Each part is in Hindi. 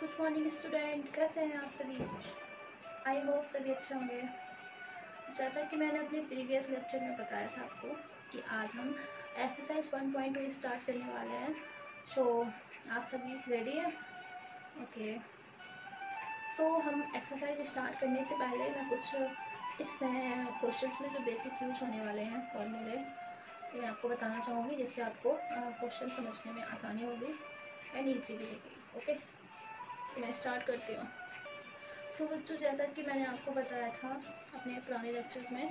गुड मॉर्निंग स्टूडेंट, कैसे हैं आप सभी। आई होप सभी अच्छे होंगे। जैसा कि मैंने अपने प्रीवियस लेक्चर में बताया था आपको कि आज हम एक्सरसाइज 1.2 स्टार्ट करने वाले हैं। सो आप सभी रेडी हैं? ओके। सो हम एक्सरसाइज स्टार्ट करने से पहले मैं कुछ इसमें क्वेश्चंस में जो बेसिक यूज होने वाले हैं फॉर्मूले मैं आपको बताना चाहूँगी, जिससे आपको क्वेश्चन समझने में आसानी होगी एंड ईजी भी होगी। ओके, तो मैं स्टार्ट करती हूँ। सो बच्चों, जैसा कि मैंने आपको बताया था अपने पुराने लेक्चर्स में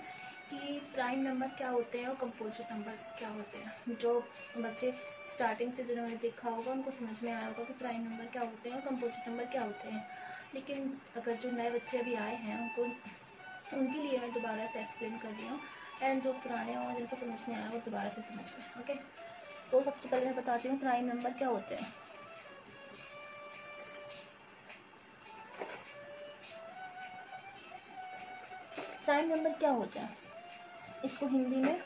कि प्राइम नंबर क्या होते हैं और कंपोजिट नंबर क्या होते हैं। जो बच्चे स्टार्टिंग से जिन्होंने देखा होगा उनको समझ में आया होगा कि प्राइम नंबर क्या होते हैं और कंपोजिट नंबर क्या होते हैं। लेकिन अगर जो नए बच्चे अभी आए हैं उनके लिए मैं दोबारा से एक्सप्लेन कर रही हूँ, एंड जो पुराने हों जिनको समझ नहीं आया वो दोबारा से समझ लें। ओके, तो सबसे पहले मैं बताती हूँ प्राइम नंबर क्या होते हैं। प्राइम नंबर क्या होते हैं, इसको हिंदी में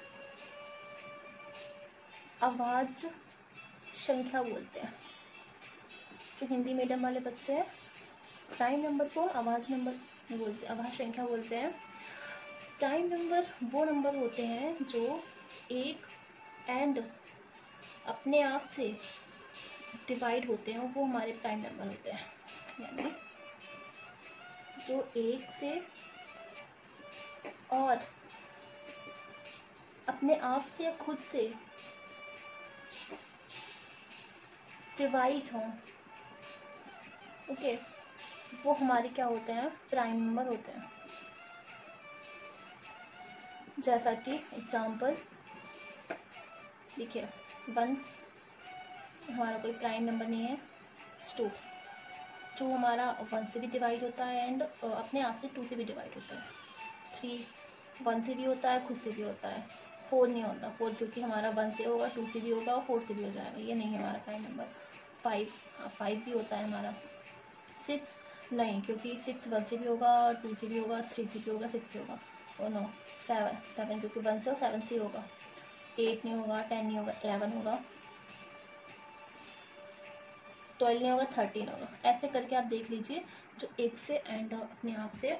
अभाज्य संख्या बोलते हैं। जो हिंदी मीडियम वाले बच्चे हैं प्राइम नंबर को अभाज्य नंबर बोलते हैं, अभाज्य संख्या बोलते हैं। प्राइम नंबर वो नंबर होते हैं जो एक एंड अपने आप से डिवाइड होते हैं, वो हमारे प्राइम नंबर होते हैं। यानी जो एक से और अपने आप से या खुद से डिवाइड हों, ओके, वो हमारे क्या होते हैं, प्राइम नंबर होते हैं। जैसा कि एग्जाम्पल देखिए, 1 हमारा कोई प्राइम नंबर नहीं है। 2 हमारा 1 से भी डिवाइड होता है एंड अपने आप से 2 से भी डिवाइड होता है। 3 1 से भी होता है, खुद से भी होता है। 4 नहीं होता, 4 क्योंकि हमारा 1 से होगा, 2 से भी होगा और 4 से भी हो जाएगा, ये नहीं है हमारा प्राइम नंबर। 5 भी होता है हमारा। 6 नहीं, क्योंकि 6 1 से भी होगा, 2 से भी होगा, 3 से भी होगा, 6 से होगा। ओ नो, 7 क्योंकि 1 से और 7 से होगा। 8 नहीं होगा, 10 नहीं होगा, 11 होगा, 12 नहीं होगा, 13 होगा। ऐसे करके आप देख लीजिए जो एक से एंड अपने आप से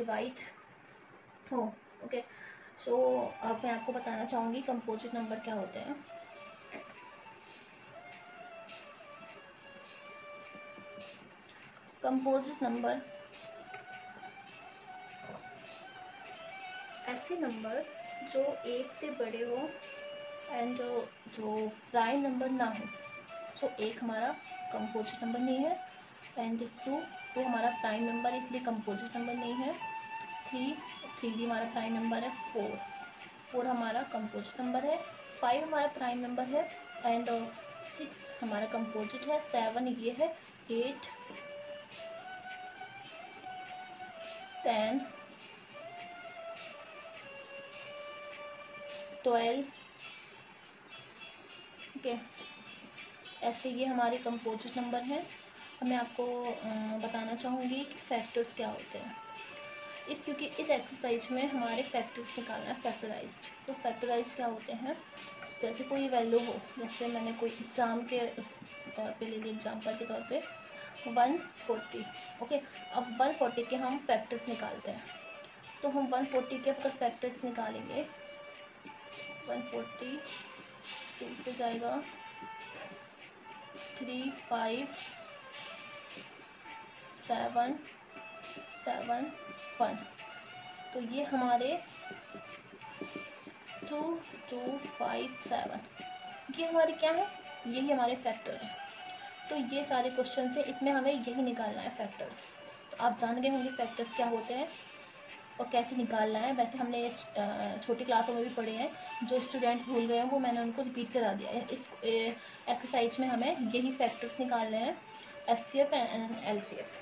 डिवाइड हो। ओके, सो अब मैं आपको बताना चाहूँगी कंपोजिट नंबर क्या होते हैं। कंपोजिट नंबर ऐसे नंबर जो एक से बड़े हो एंड जो प्राइम नंबर ना हो। सो 1 हमारा कंपोजिट नंबर नहीं है, एंड 2 हमारा प्राइम नंबर इसलिए कंपोजिट नंबर नहीं है। 3 भी हमारा प्राइम नंबर है। 4 हमारा कंपोजिट नंबर है। 5 हमारा प्राइम नंबर है एंड 6 हमारा कंपोजिट है। 7 ये है। 8 10 12, ओके, ऐसे ये हमारे कंपोजिट नंबर हैं। अब मैं आपको बताना चाहूँगी कि फैक्टर्स क्या होते हैं। क्योंकि इस एक्सरसाइज में हमारे फैक्टर्स निकालना है, फैक्टराइज्ड। तो फैक्टराइज्ड क्या होते हैं, जैसे कोई वैल्यू हो, जैसे मैंने कोई एग्जाम के तौर पे ले लिया, एग्जाम्पल के तौर पे 140। ओके, अब 140 के हम फैक्टर्स निकालते हैं। तो हम 140 के अगर फैक्टर्स निकालेंगे, 140 2 से जाएगा, 3 5 7 7 1। तो ये हमारे 2 2 5 7 ये हमारे क्या है, यही हमारे फैक्टर है। तो ये सारे क्वेश्चन है, इसमें हमें यही निकालना है फैक्टर्स। तो आप जान गए होंगे फैक्टर्स क्या होते हैं और कैसे निकालना है। वैसे हमने छोटी क्लासों में भी पढ़े हैं, जो स्टूडेंट भूल गए हैं वो मैंने उनको रिपीट करा दिया है। इस एक्सरसाइज में हमें यही फैक्टर्स निकालने हैं, एचसीएफ एंड एलसीएफ।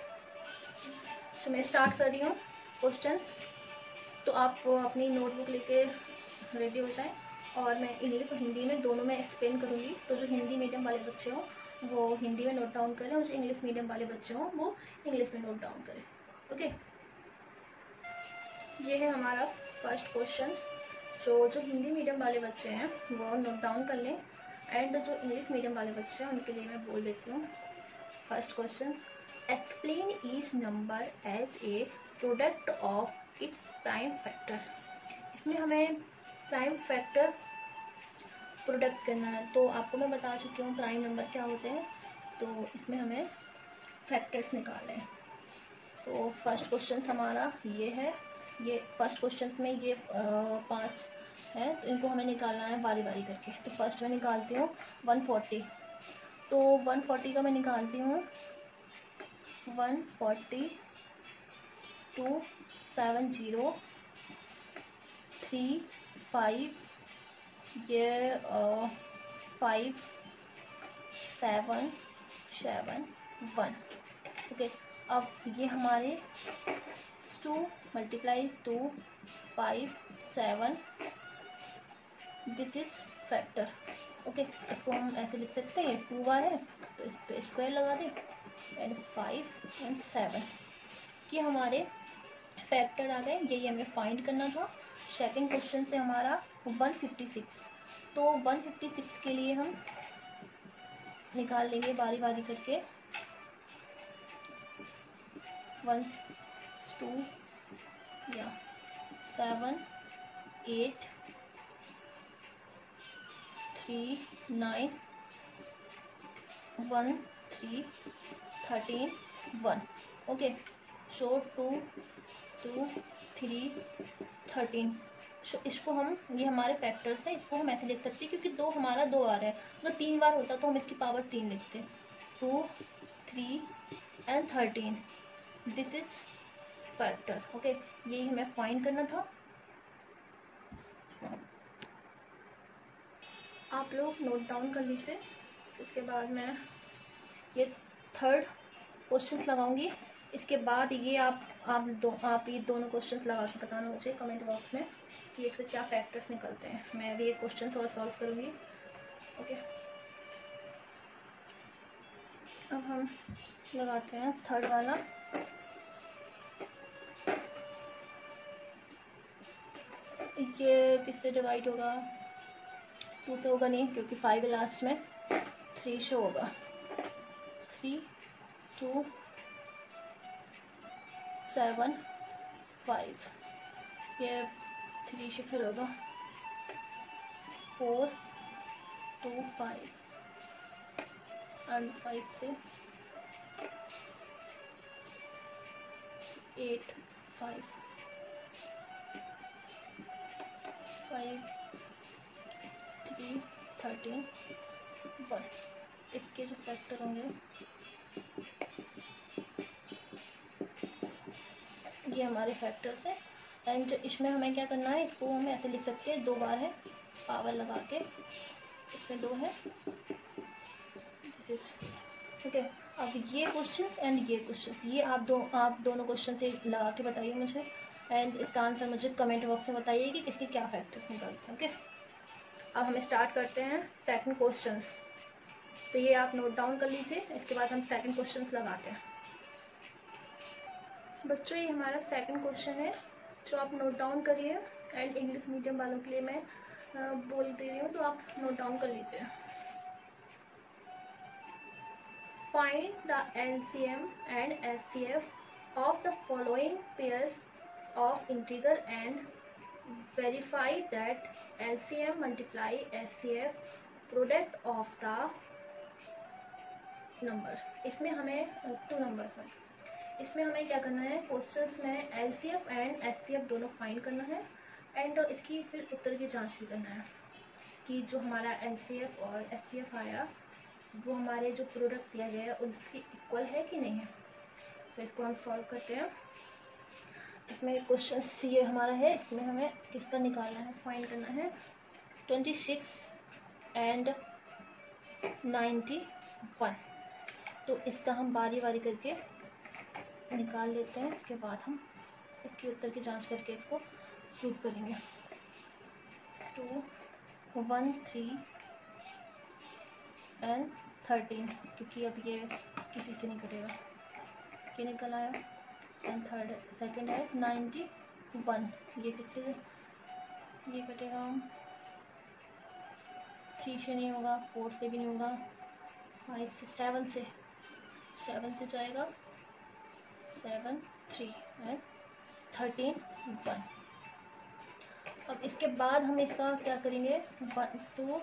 तो मैं स्टार्ट कर रही हूँ क्वेश्चंस, तो आप अपनी नोटबुक लेके रेडी हो जाएं और मैं इंग्लिश और हिंदी में दोनों में एक्सप्लेन करूँगी। तो जो हिंदी मीडियम वाले बच्चे हों वो हिंदी में नोट डाउन करें और जो इंग्लिश मीडियम वाले बच्चे हों वो इंग्लिश में नोट डाउन करें। ओके, ये है हमारा फर्स्ट क्वेश्चन। जो हिंदी मीडियम वाले बच्चे हैं वो नोट डाउन कर लें, एंड जो इंग्लिश मीडियम वाले बच्चे हैं उनके लिए मैं बोल देती हूँ। First question, explain each number as a product of its prime factor। इसमें हमें प्राइम फैक्टर प्रोडक्ट करना है, तो आपको मैं बता चुकी हूँ प्राइम नंबर क्या होते हैं, तो इसमें हमें फैक्टर्स निकालने हैं। तो फर्स्ट क्वेश्चन हमारा ये है, ये फर्स्ट क्वेश्चन में ये 5 हैं, तो इनको हमें निकालना है बारी बारी करके। तो फर्स्ट में निकालती हूँ 140, तो 140 का मैं निकालती हूँ 140 2 7 0 3 5 ये 5 7 7 1 ओके। अब ये हमारे 2 × 2 5 7 दिस इज फैक्टर। ओके, इसको हम ऐसे लिख सकते हैं, 2 बार है तो इस पर स्क्वायर लगा दें एंड 5 एंड 7 कि हमारे फैक्टर आ गए। यही हमें फाइंड करना था। सेकंड क्वेश्चन से हमारा 156, तो 156 के लिए हम निकाल लेंगे बारी बारी करके 1 2 7 8 3 9 1 3 13 1 ओके। सो 2 2 3 13 सो इसको हम, ये हमारे फैक्टर्स हैं, इसको हम ऐसे लिख सकते हैं क्योंकि 2 हमारा 2 आ रहा है, अगर 3 बार होता तो हम इसकी पावर 3 लिखते हैं। 2 3 and 13 this is factor. Okay, यही हमें फाइंड करना था। आप लोग नोट डाउन कर लीजिए। इसके बाद मैं ये थर्ड क्वेश्चन लगाऊंगी, इसके बाद ये आप ये दोनों क्वेश्चन लगा के बताना मुझे कमेंट बॉक्स में कि इसके क्या फैक्टर्स निकलते हैं। मैं भी ये क्वेश्चन और सॉल्व करूँगी। ओके, अब हम लगाते हैं थर्ड वाला। ये किससे डिवाइड होगा? 2 से होगा नहीं क्योंकि 5 है लास्ट में, 3 से होगा। 3 2 7 5 ये 3 से फिर होगा 4 2 5 एंड 5 से 8 5 5 13 1 इसके जो फैक्टर होंगे ये हमारे फैक्टर्स हैं। एंड इसमें हमें क्या करना है, इसको हम ऐसे लिख सकते हैं, 2 बार है पावर लगा के, इसमें 2 है ठीक है। अब ये क्वेश्चंस एंड ये क्वेश्चंस, ये आप दोनों क्वेश्चन से लगा के बताइए मुझे एंड इसका आंसर मुझे कमेंट बॉक्स में बताइए कि किसके क्या फैक्टर्स निकालते हैं। ओके, अब हमें स्टार्ट करते हैं सेकंड क्वेश्चंस। तो ये आप नोट डाउन कर लीजिए, इसके बाद हम सेकंड क्वेश्चंस लगाते हैं। बच्चों, ये हमारा सेकंड क्वेश्चन है जो आप नोट डाउन करिए एंड इंग्लिश मीडियम वालों के लिए मैं बोल दे रही हूँ, तो आप नोट डाउन कर लीजिए। Find the LCM and HCF of the following pairs of integer and verify that LCM multiply HCF product of the number। इसमें हमें 2 नंबर्स हैं, इसमें हमें क्या करना है, क्वेश्चंस में LCF एंड HCF दोनों फाइंड करना है एंड इसकी फिर उत्तर की जांच भी करना है कि जो हमारा LCF और HCF आया वो हमारे जो प्रोडक्ट दिया गया है उसके इक्वल है कि नहीं है। तो इसको हम सॉल्व करते हैं। इसमें क्वेश्चन सी हमारा है, इसमें हमें किसका निकालना है, फाइंड करना है 26 एंड 91। तो इसका हम बारी बारी करके निकाल लेते हैं, इसके बाद हम इसकी उत्तर की जांच करके इसको प्रूव करेंगे। 2 1 3 एंड 13 क्योंकि अब ये किसी से नहीं कटेगा, ये निकल आया। एंड सेकेंड है 91, ये किससे, ये कटेगा 3 से नहीं होगा, 4 से भी नहीं होगा, 5 से 7 से 7 से जाएगा 7 3 एंड 13 1। अब इसके बाद हम इसका क्या करेंगे 1 2,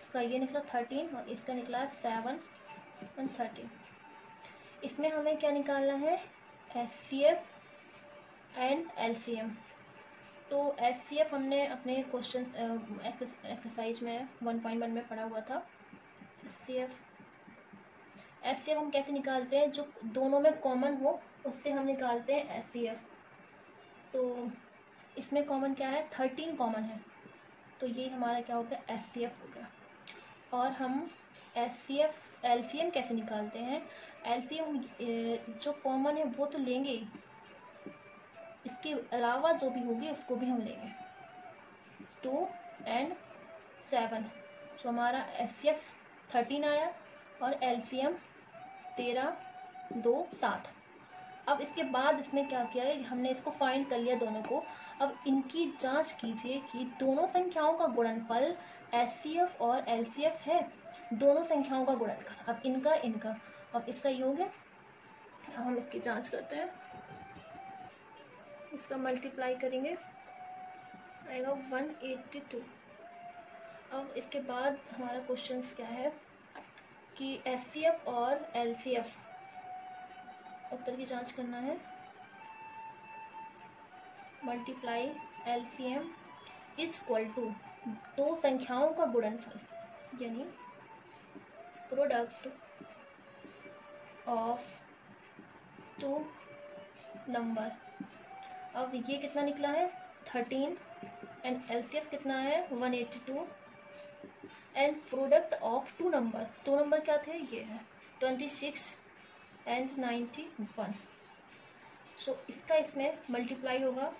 इसका ये निकला 13 और इसका निकला 7 एंड 13। इसमें हमें क्या निकालना है एचसीएफ एंड एलसीएम। तो एचसीएफ हमने अपने क्वेश्चन एक्सरसाइज में 1.1 में पढ़ा हुआ था। एचसीएफ हम कैसे निकालते हैं, जो दोनों में कॉमन हो उससे हम निकालते हैं एचसीएफ। तो इसमें कॉमन क्या है 13 कॉमन है, तो ये हमारा क्या होगा एचसीएफ हो गया। और हम एचसीएफ एलसीएम कैसे निकालते हैं, एलसीएम जो कॉमन है वो तो लेंगे ही, इसके अलावा जो भी होगी उसको भी हम लेंगे। 2 एंड 7, जो हमारा एचसीएफ 13 आया और एलसीएम 13 2 7। अब इसके बाद इसमें क्या किया है, हमने इसको फाइंड कर लिया दोनों को। अब इनकी जांच कीजिए कि दोनों संख्याओं का गुणनफल एचसीएफ और एलसीएफ है, दोनों संख्याओं का गुणनफल। अब इनका अब इसका ये हो गया। अब हम इसकी जांच करते हैं, इसका मल्टीप्लाई करेंगे, आएगा 182। अब इसके बाद हमारा क्वेश्चन क्या है कि एचसीएफ और एलसीएफ उत्तर की जांच करना है। Multiply LCM is equal to दो संख्याओं का गुणनफल, यानी प्रोडक्ट ऑफ टू नंबर। अब ये कितना निकला है 13 एंड एलसीएफ कितना है 182 and product of two number क्या थे, ये है 26 एंड 91। सो इसका इसमें मल्टीप्लाई होगा,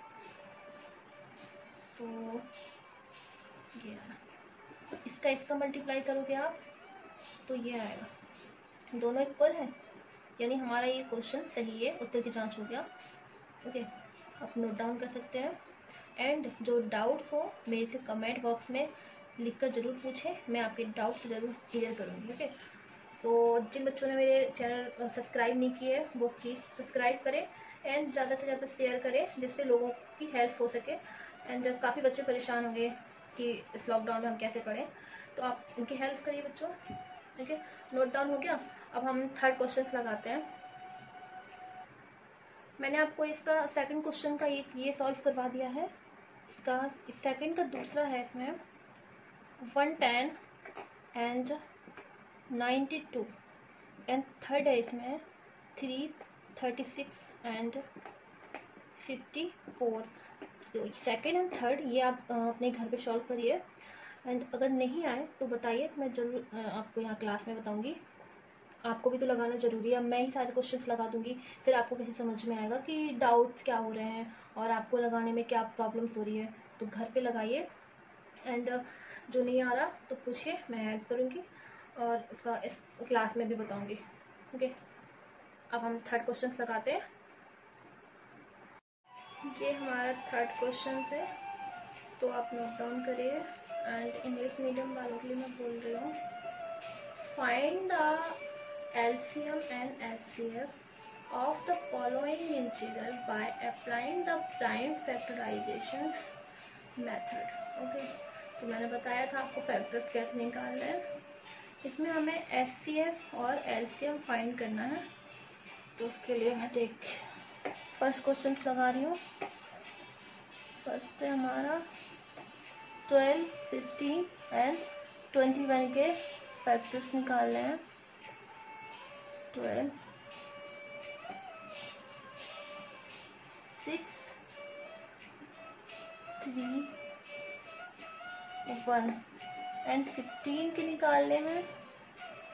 तो ये है। तो इसका मल्टीप्लाई करोगे आप तो ये आएगा, दोनों इक्वल है, यानी हमारा ये क्वेश्चन सही है, उत्तर की जांच हो गया। ओके, आप नोट डाउन कर सकते हैं। एंड जो डाउट्स हो मेरे से कमेंट बॉक्स में लिखकर जरूर पूछें, मैं आपके डाउट्स जरूर क्लियर करूँगी। ओके, तो जिन बच्चों ने मेरे चैनल सब्सक्राइब नहीं किए वो प्लीज़ सब्सक्राइब करें एंड ज़्यादा से ज़्यादा शेयर करें, जिससे लोगों की हेल्प हो सके। एंड जब काफ़ी बच्चे परेशान होंगे कि इस लॉकडाउन में हम कैसे पढ़ें, तो आप उनकी हेल्प करिए बच्चों। ठीक है, नोट डाउन हो गया। अब हम थर्ड क्वेश्चन लगाते हैं। मैंने आपको इसका सेकंड क्वेश्चन का ये सॉल्व करवा दिया है। इसका सेकंड का दूसरा है, इसमें 110 एंड 92 एंड थर्ड है इसमें 336 एंड 54। तो सेकंड एंड थर्ड ये आप अपने घर पे सॉल्व करिए एंड अगर नहीं आए तो बताइए, मैं जरूर आपको यहाँ क्लास में बताऊँगी। आपको भी तो लगाना जरूरी है, मैं ही सारे क्वेश्चंस लगा दूंगी, फिर आपको कैसे समझ में आएगा कि डाउट्स क्या हो रहे हैं और आपको लगाने में क्या प्रॉब्लम्स हो रही है। तो घर पे लगाइए एंड जो नहीं आ रहा तो पूछिए, मैं हेल्प करूंगी और उसका इस क्लास में भी बताऊंगी। ओके, अब हम थर्ड क्वेश्चन लगाते हैं। ये हमारा थर्ड क्वेश्चन है, तो आप नोट डाउन करिए। एंड इंग्लिश मीडियम वालों के लिए मैं बोल रही हूँ, find the LCM and HCF of the following integer by applying the prime factorization method. Okay, तो मैंने बताया था आपको फैक्टर्स कैसे निकालने हैं। इसमें हमें HCF और LCM फाइंड करना है, तो उसके लिए मैं फर्स्ट क्वेश्चन लगा रही हूँ। फर्स्ट है हमारा 12, 15 एंड 21 के फैक्टर्स निकालने हैं। 12, 6, 3, 1 एंड 15 के निकालने हैं।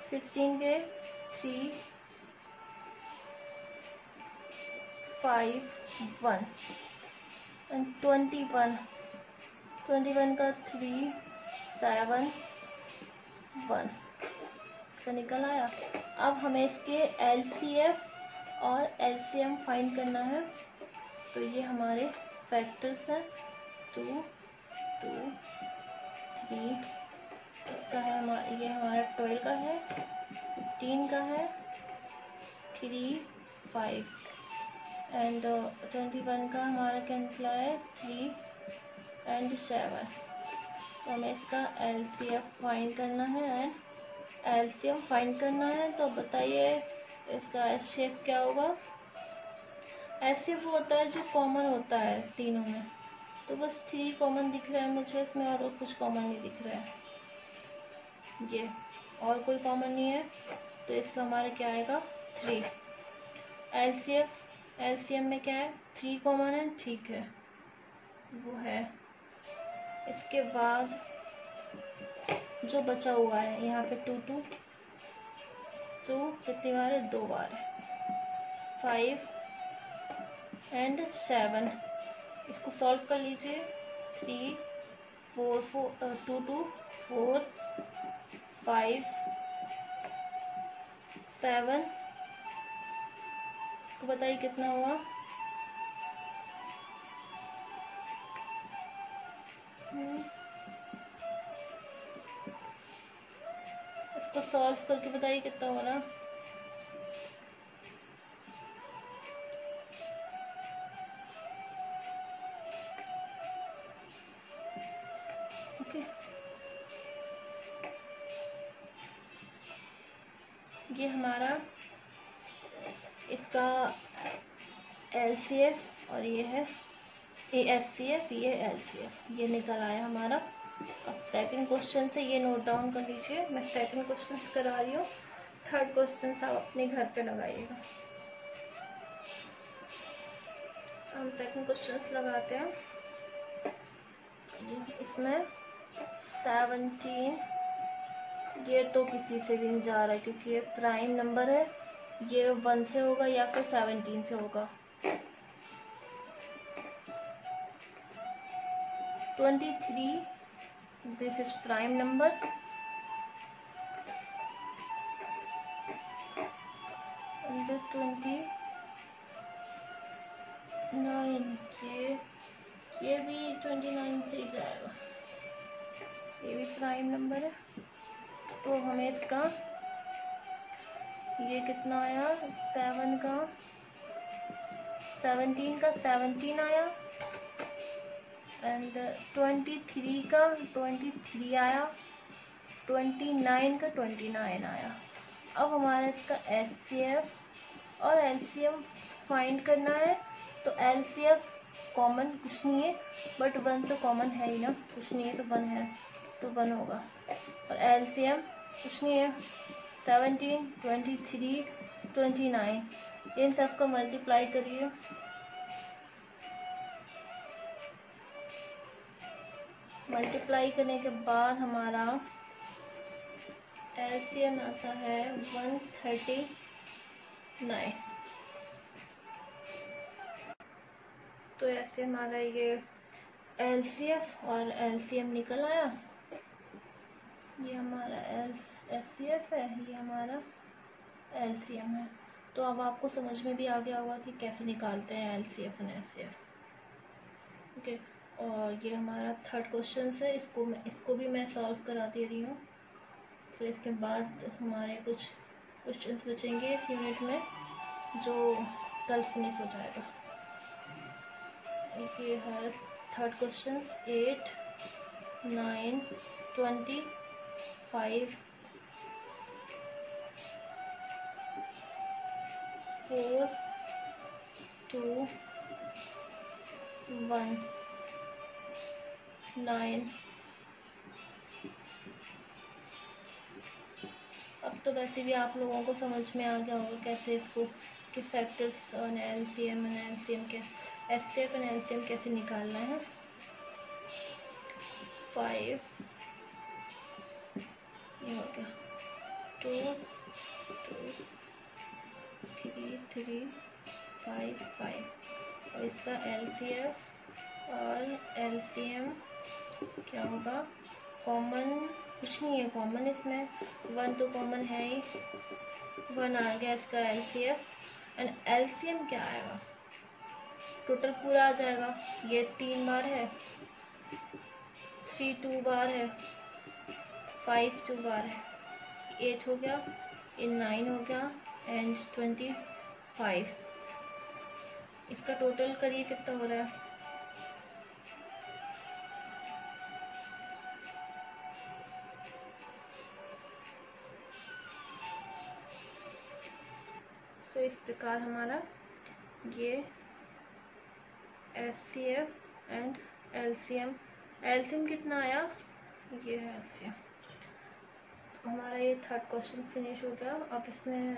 15 के 3, 5, 1 एंड 21 का 3, 7, 1 इसका निकल आया। अब हमें इसके LCF और LCM फाइंड करना है, तो ये हमारे फैक्टर्स हैं 2, 2, 3, इसका है हमारा, ये हमारा 12 का है, 15 का है 3, 5 एंड 21 का हमारा कैंसिल है 3 एंड 7। तो हमें इसका LCF फाइंड करना है एंड LCM फाइंड करना है। तो बताइए इसका HCF क्या होगा। HCF होता है जो कॉमन होता है तीनों में, तो बस 3 कॉमन दिख रहा है मुझे इसमें और कुछ कॉमन नहीं दिख रहा है, ये और कोई कॉमन नहीं है। तो इसका हमारा क्या आएगा 3। LCM में क्या है 3 कॉमन है, ठीक है वो है। इसके बाद जो बचा हुआ है यहाँ पे 2 कितनी बार है 2 बार है 5 एंड 7। इसको सॉल्व कर लीजिए 3, 4, 4 2, 2, 4, 5, 7। इसको बताइए कितना हुआ, इसको सॉल्व करके बताइए कितना हो रहा। ये हमारा इसका LCF और ये है SCF, ये LCF ये निकल आया हमारा। अब सेकंड क्वेश्चन से ये नोट डाउन कर लीजिए, मैं सेकंड क्वेश्चन करा रही हूँ। थर्ड क्वेश्चन आप अपने घर पे लगाइएगा। हम सेकंड क्वेश्चन लगाते हैं। इसमें 17 ये तो किसी से भी नहीं जा रहा है क्योंकि ये प्राइम नंबर है, ये 1 से होगा या फिर 17 से होगा। 23 this is prime number. Under 29 ये भी 29 से जाएगा, ये भी प्राइम नंबर है। तो हमें इसका ये कितना आया 17 का 17 आया एंड 23 का 23 आया, 29 का 29 आया। अब हमारा इसका HCF और LCM फाइंड करना है। तो LCF कॉमन कुछ नहीं है, बट 1 तो कॉमन है ही ना, कुछ नहीं है तो 1 है तो 1 होगा। और LCM कुछ नहीं है 17, 23, 29 इन सब का मल्टीप्लाई करिए। मल्टीप्लाई करने के बाद हमारा LCM आता है 139। तो ऐसे हमारा ये LCF और LCM निकल आया, ये हमारा SCF है, ये हमारा LCM है। तो अब आपको समझ में भी आ गया होगा कि कैसे निकालते हैं LCF और SCF। ओके, और ये हमारा थर्ड क्वेश्चन है, इसको भी मैं सॉल्व करा दे रही हूँ। फिर इसके बाद हमारे कुछ क्वेश्चन बचेंगे इस यूनिट में जो कल फिनिश हो जाएगा। ये है थर्ड क्वेश्चन 8, 9, 20, 5, 4, 2, 1, 9। अब तो वैसे भी आप लोगों को समझ में आ गया होगा कैसे इसको कि फैक्टर्स और LCM कैसे SCF और LCM कैसे निकालना है। 5 ये हो गया 2, 2, 3, 3, 5, 5 और इसका LCF और LCM क्या होगा। कॉमन कुछ नहीं है, कॉमन इसमें 1 तो कॉमन है ही, 1 आ गया इसका LCF एंड LCM क्या आएगा, टोटल पूरा आ जाएगा। ये 3 बार है, 3 2 बार है, 5 2 बार है, 8 हो गया, 9 हो गया एंड 20 फाइव। इसका टोटल करिए कितना हो रहा है, तो इस प्रकार हमारा ये एचसीएफ एंड एलसीएम, एलसीएम कितना आया ये है एचसीएम। तो हमारा ये थर्ड क्वेश्चन फिनिश हो गया। अब इसमें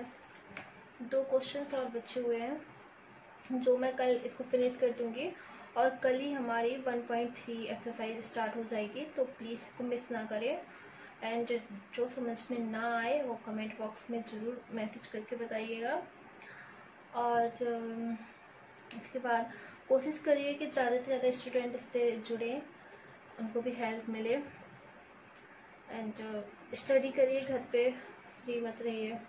दो क्वेश्चन और बचे हुए हैं जो मैं कल इसको फिनिश कर दूंगी और कल ही हमारी 1.3 एक्सरसाइज स्टार्ट हो जाएगी, तो प्लीज़ इसको मिस ना करें। एंड जो समझ में ना आए वो कमेंट बॉक्स में ज़रूर मैसेज करके बताइएगा। और इसके बाद कोशिश करिए कि ज़्यादा से ज़्यादा स्टूडेंट इससे जुड़ें, उनको भी हेल्प मिले। एंड स्टडी करिए, घर पे फ्री मत रहिए।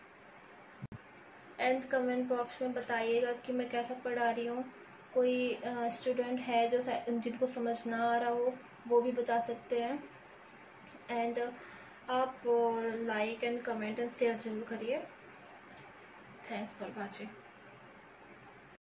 एंड कमेंट बॉक्स में बताइएगा कि मैं कैसा पढ़ा रही हूँ, कोई स्टूडेंट है जो जिनको समझ ना आ रहा हो वो भी बता सकते हैं। एंड आप like and comment and share ज़रूर करिए। Thanks for watching.